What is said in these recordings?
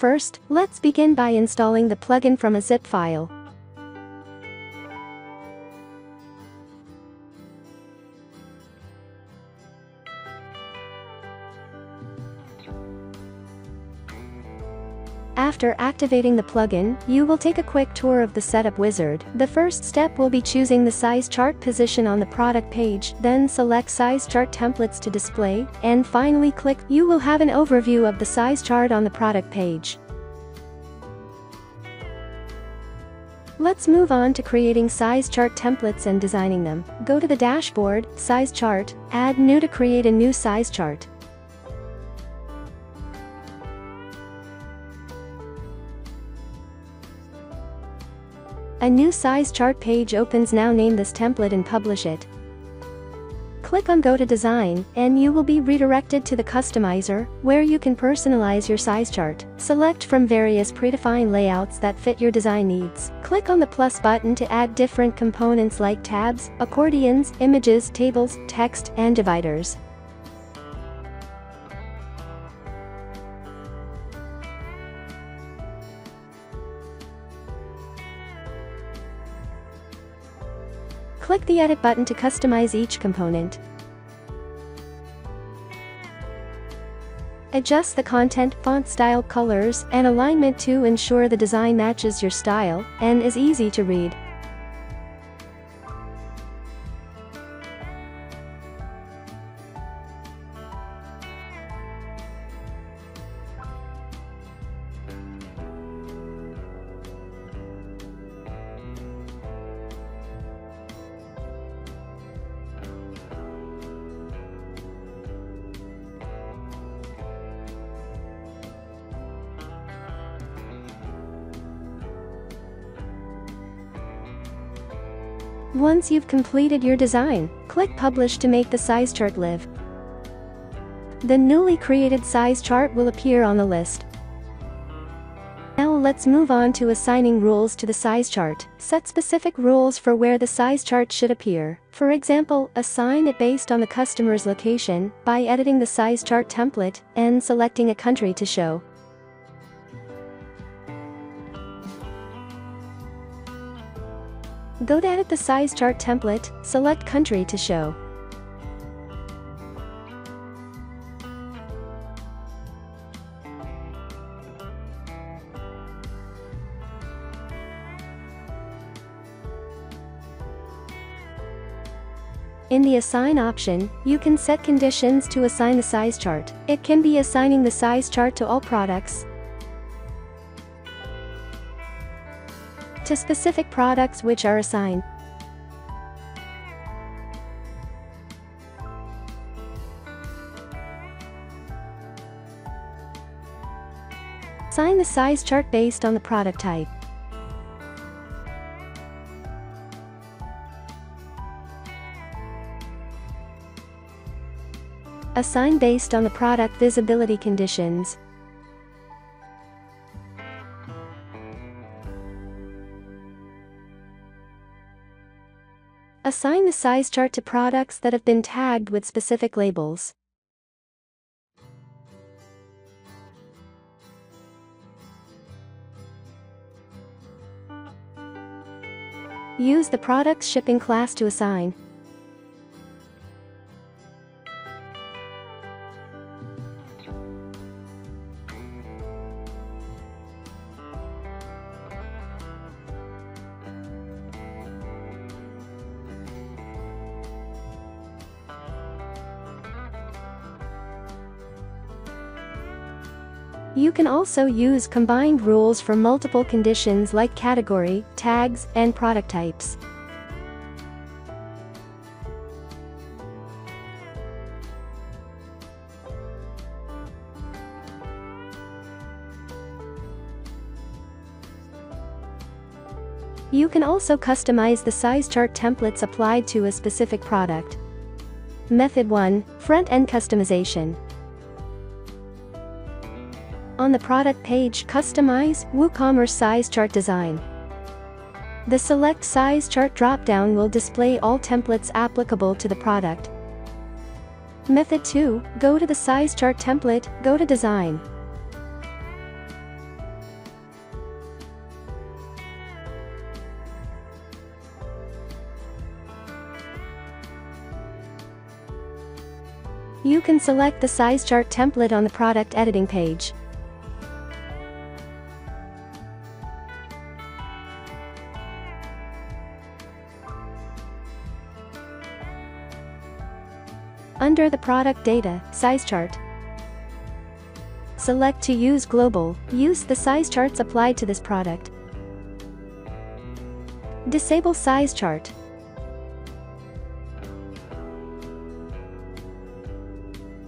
First, let's begin by installing the plugin from a zip file. After activating the plugin, you will take a quick tour of the setup wizard. The first step will be choosing the size chart position on the product page, then select size chart templates to display, and finally click. You will have an overview of the size chart on the product page. Let's move on to creating size chart templates and designing them. Go to the dashboard, size chart, add new to create a new size chart. A new size chart page opens. Now name this template and publish it. Click on Go to Design, and you will be redirected to the customizer, where you can personalize your size chart. Select from various predefined layouts that fit your design needs. Click on the plus button to add different components like tabs, accordions, images, tables, text, and dividers. Click the Edit button to customize each component. Adjust the content, font style, colors, and alignment to ensure the design matches your style and is easy to read. Once you've completed your design, click Publish to make the size chart live. The newly created size chart will appear on the list. Now let's move on to assigning rules to the size chart. Set specific rules for where the size chart should appear. For example, assign it based on the customer's location by editing the size chart template and selecting a country to show. Go to edit the size chart template, select country to show. In the assign option, you can set conditions to assign the size chart. It can be assigning the size chart to all products, to specific products which are assigned, assign the size chart based on the product type, assign based on the product visibility conditions, assign the size chart to products that have been tagged with specific labels. Use the product's shipping class to assign. You can also use combined rules for multiple conditions like category, tags, and product types. You can also customize the size chart templates applied to a specific product. Method 1: Front-end customization. On the product page, customize WooCommerce size chart design. The select size chart drop-down will display all templates applicable to the product. Method 2, go to the size chart template, go to design. You can select the size chart template on the product editing page. Under the product data, size chart, select to use global, use the size charts applied to this product. Disable size chart.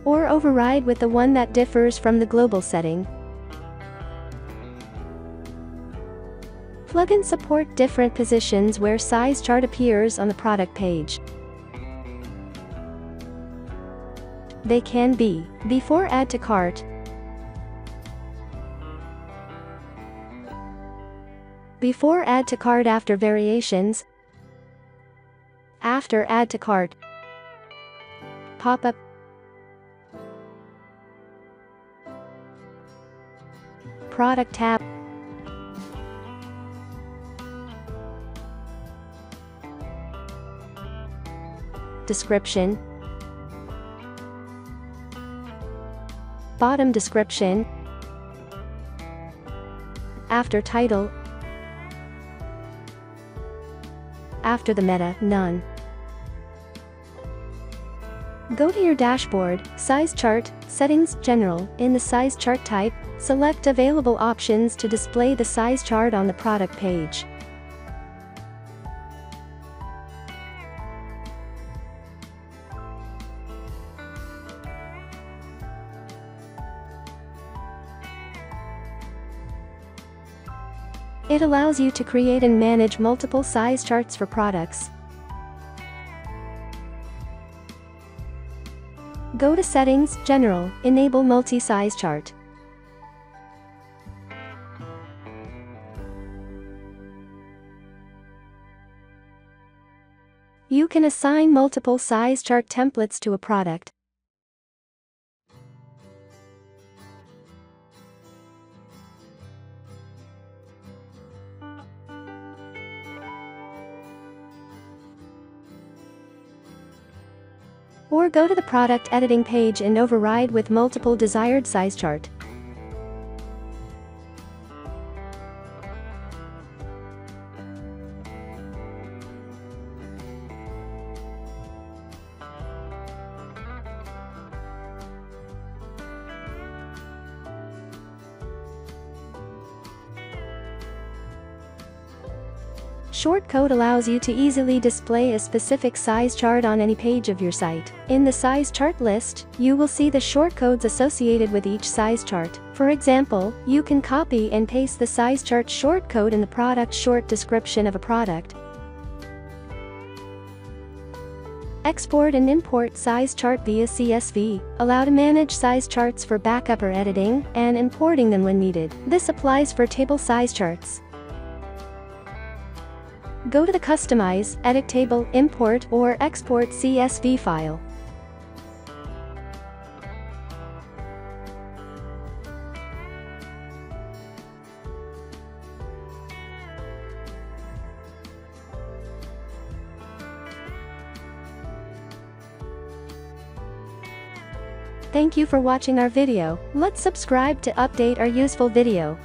Or override with the one that differs from the global setting. Plugins support different positions where size chart appears on the product page. They can be before add to cart, before add to cart after variations, after add to cart, pop-up, product tab, description, bottom description, after title, after the meta, none. Go to your dashboard, size chart, settings, general. In the size chart type, select available options to display the size chart on the product page. It allows you to create and manage multiple size charts for products. Go to Settings, General, enable multi-size chart. You can assign multiple size chart templates to a product. Or go to the product editing page and override with multiple desired size chart. Shortcode allows you to easily display a specific size chart on any page of your site. In the size chart list, you will see the shortcodes associated with each size chart. For example, you can copy and paste the size chart shortcode in the product short description of a product. Export and import size chart via CSV, allow to manage size charts for backup or editing, and importing them when needed. This applies for table size charts. Go to the Customize, Edit Table, Import or Export CSV file. Thank you for watching our video. Let's subscribe to update our useful video.